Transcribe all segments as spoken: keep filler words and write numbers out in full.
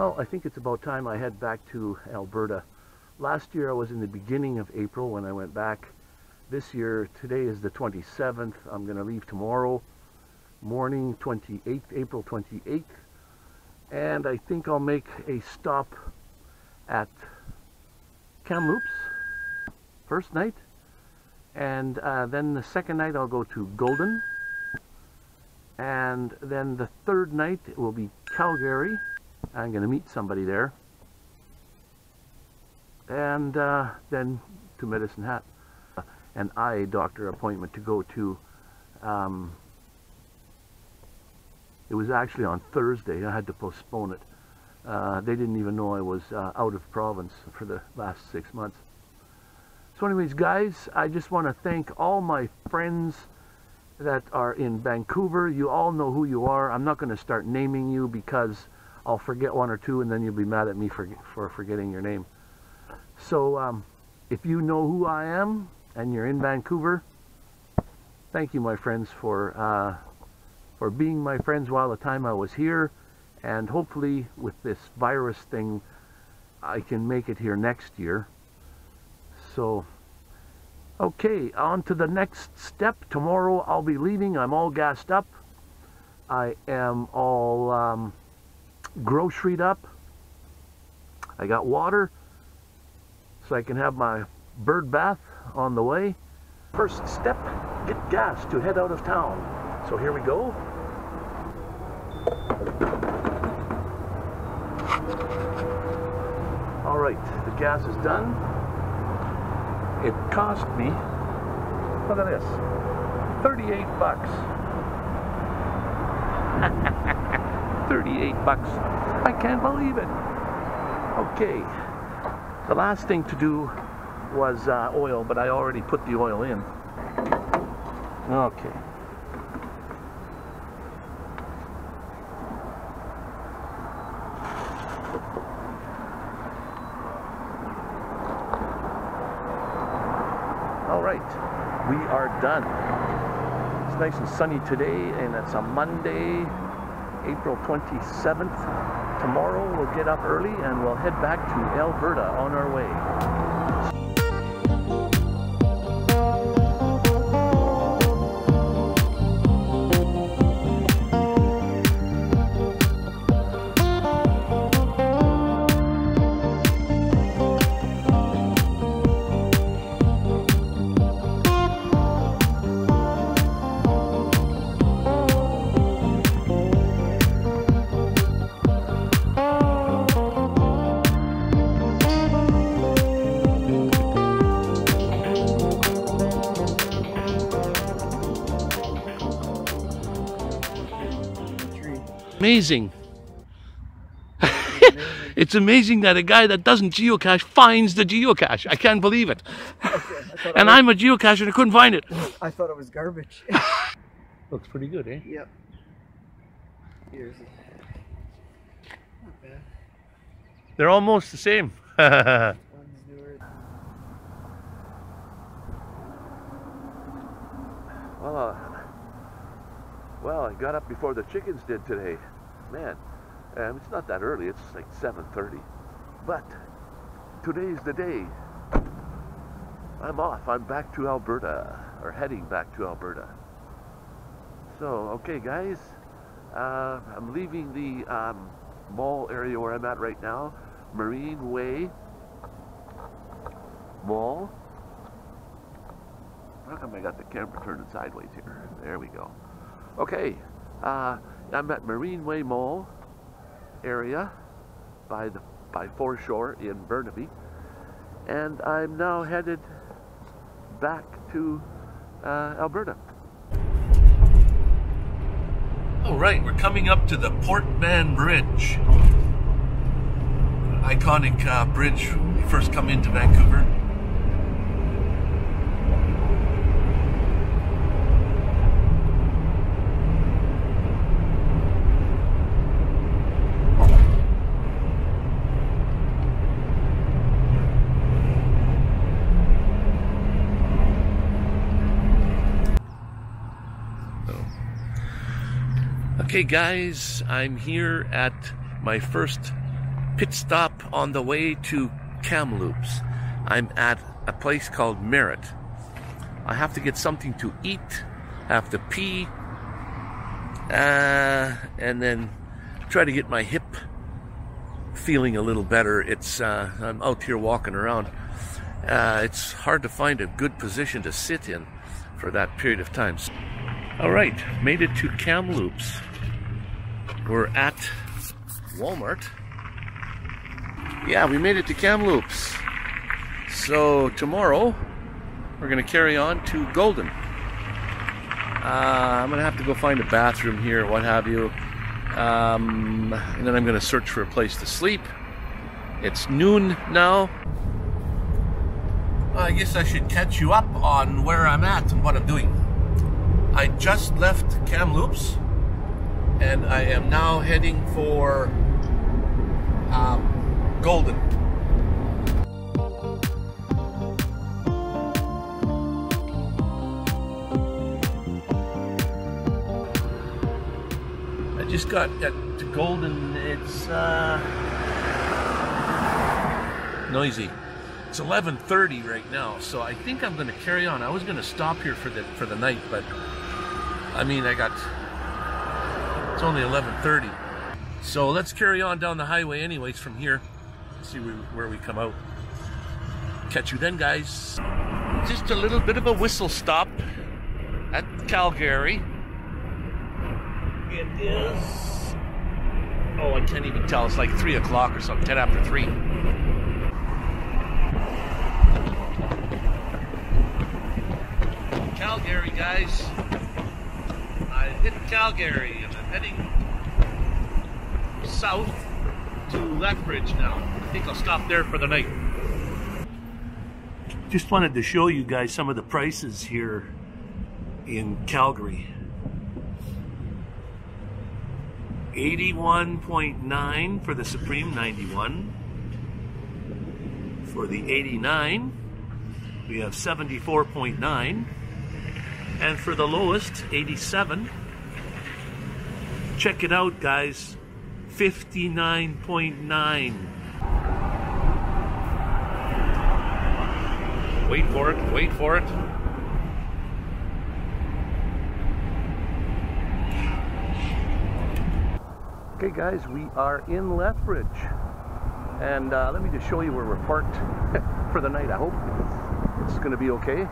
Well, I think it's about time I head back to Alberta. Last year I was in the beginning of April when I went back. This year, today is the twenty-seventh. I'm going to leave tomorrow morning, twenty-eighth, April twenty-eighth. And I think I'll make a stop at Kamloops first night. And uh, then the second night I'll go to Golden. And then the third night it will be Calgary. I'm going to meet somebody there. And uh, then to Medicine Hat. An eye doctor appointment to go to. Um, it was actually on Thursday. I had to postpone it. Uh, they didn't even know I was uh, out of province for the last six months. So anyways, guys, I just want to thank all my friends that are in Vancouver. You all know who you are. I'm not going to start naming you because I'll forget one or two and then you'll be mad at me for, for forgetting your name. So um, if you know who I am and you're in Vancouver, thank you, my friends, for, uh, for being my friends while the time I was here. And hopefully with this virus thing, I can make it here next year. So, okay, on to the next step. Tomorrow I'll be leaving. I'm all gassed up. I am all um, groceried up. I got water so I can have my bird bath on the way. First step, get gas to head out of town. So here we go. All right, the gas is done. It cost me, look at this, thirty-eight bucks. thirty-eight bucks. I can't believe it. Okay, the last thing to do was uh, oil, but I already put the oil in. Okay. We are done. It's nice and sunny today, and it's a Monday, April twenty-seventh. Tomorrow we'll get up early and we'll head back to Alberta on our way. Amazing. It's amazing that a guy that doesn't geocache finds the geocache. I can't believe it. Okay, and I'm a geocacher and I couldn't find it. I thought it was garbage. Looks pretty good, eh? Yep. Here's it. Not bad. They're almost the same. Well, uh, Well, I got up before the chickens did today. Man, um, it's not that early, it's like seven thirty. But today's the day. I'm off, I'm back to Alberta, or heading back to Alberta. So, okay guys, uh, I'm leaving the um, mall area where I'm at right now. Marine Way Mall. How come I got the camera turning sideways here? There we go. Okay, uh, I'm at Marine Way Mall area by the by foreshore in Burnaby, and I'm now headed back to uh, Alberta. All right, we're coming up to the Port Mann Bridge, an iconic uh, bridge when you first come into Vancouver. Okay guys, I'm here at my first pit stop on the way to Kamloops. I'm at a place called Merritt. I have to get something to eat. I have to pee. Uh, and then try to get my hip feeling a little better. It's uh, I'm out here walking around. Uh, it's hard to find a good position to sit in for that period of time. All right, made it to Kamloops. We're at Walmart. Yeah, we made it to Kamloops. So tomorrow we're gonna carry on to Golden. Uh, I'm gonna have to go find a bathroom here, what have you. Um, and then I'm gonna search for a place to sleep. It's noon now. I guess I should catch you up on where I'm at and what I'm doing. I just left Kamloops and I am now heading for um, Golden. I just got at Golden. It's uh, noisy. It's eleven thirty right now, so I think I'm going to carry on. I was going to stop here for the for the night, but I mean, I got it's only eleven thirty, so let's carry on down the highway anyways from here. See where we come out. Catch you then, guys. Just a little bit of a whistle stop at Calgary. It is, oh, I can't even tell. It's like three o'clock or something. Ten after three. Calgary, guys. I hit Calgary and I'm heading south to Lethbridge now. I think I'll stop there for the night. Just wanted to show you guys some of the prices here in Calgary. eighty-one point nine for the Supreme, ninety-one. For the eighty-nine, we have seventy-four point nine. And for the lowest, eighty-seven. Check it out, guys. fifty-nine point nine. Wait for it, wait for it. Okay, guys, we are in Lethbridge. And uh, let me just show you where we're parked for the night, I hope. It's gonna be okay.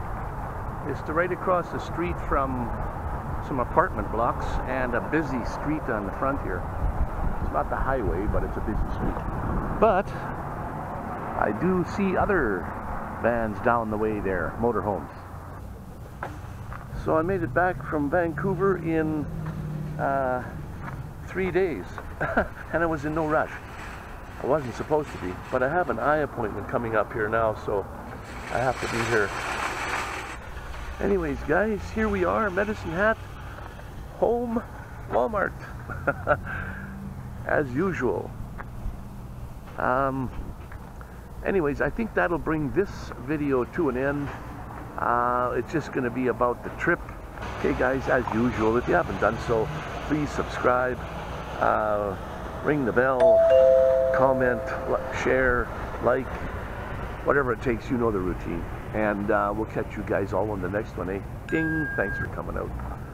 It's right across the street from some apartment blocks and a busy street on the front here. It's not the highway, but it's a busy street. But I do see other vans down the way there, motorhomes. So I made it back from Vancouver in uh, three days. And I was in no rush. I wasn't supposed to be, but I have an eye appointment coming up here now, so I have to be here. Anyways, guys, here we are, Medicine Hat, home, Walmart, as usual. Um, anyways, I think that'll bring this video to an end. Uh, it's just going to be about the trip. Okay, guys, as usual, if you haven't done so, please subscribe, uh, ring the bell, comment, share, like, whatever it takes, you know the routine. And uh, we'll catch you guys all on the next one, eh? Ding! Thanks for coming out.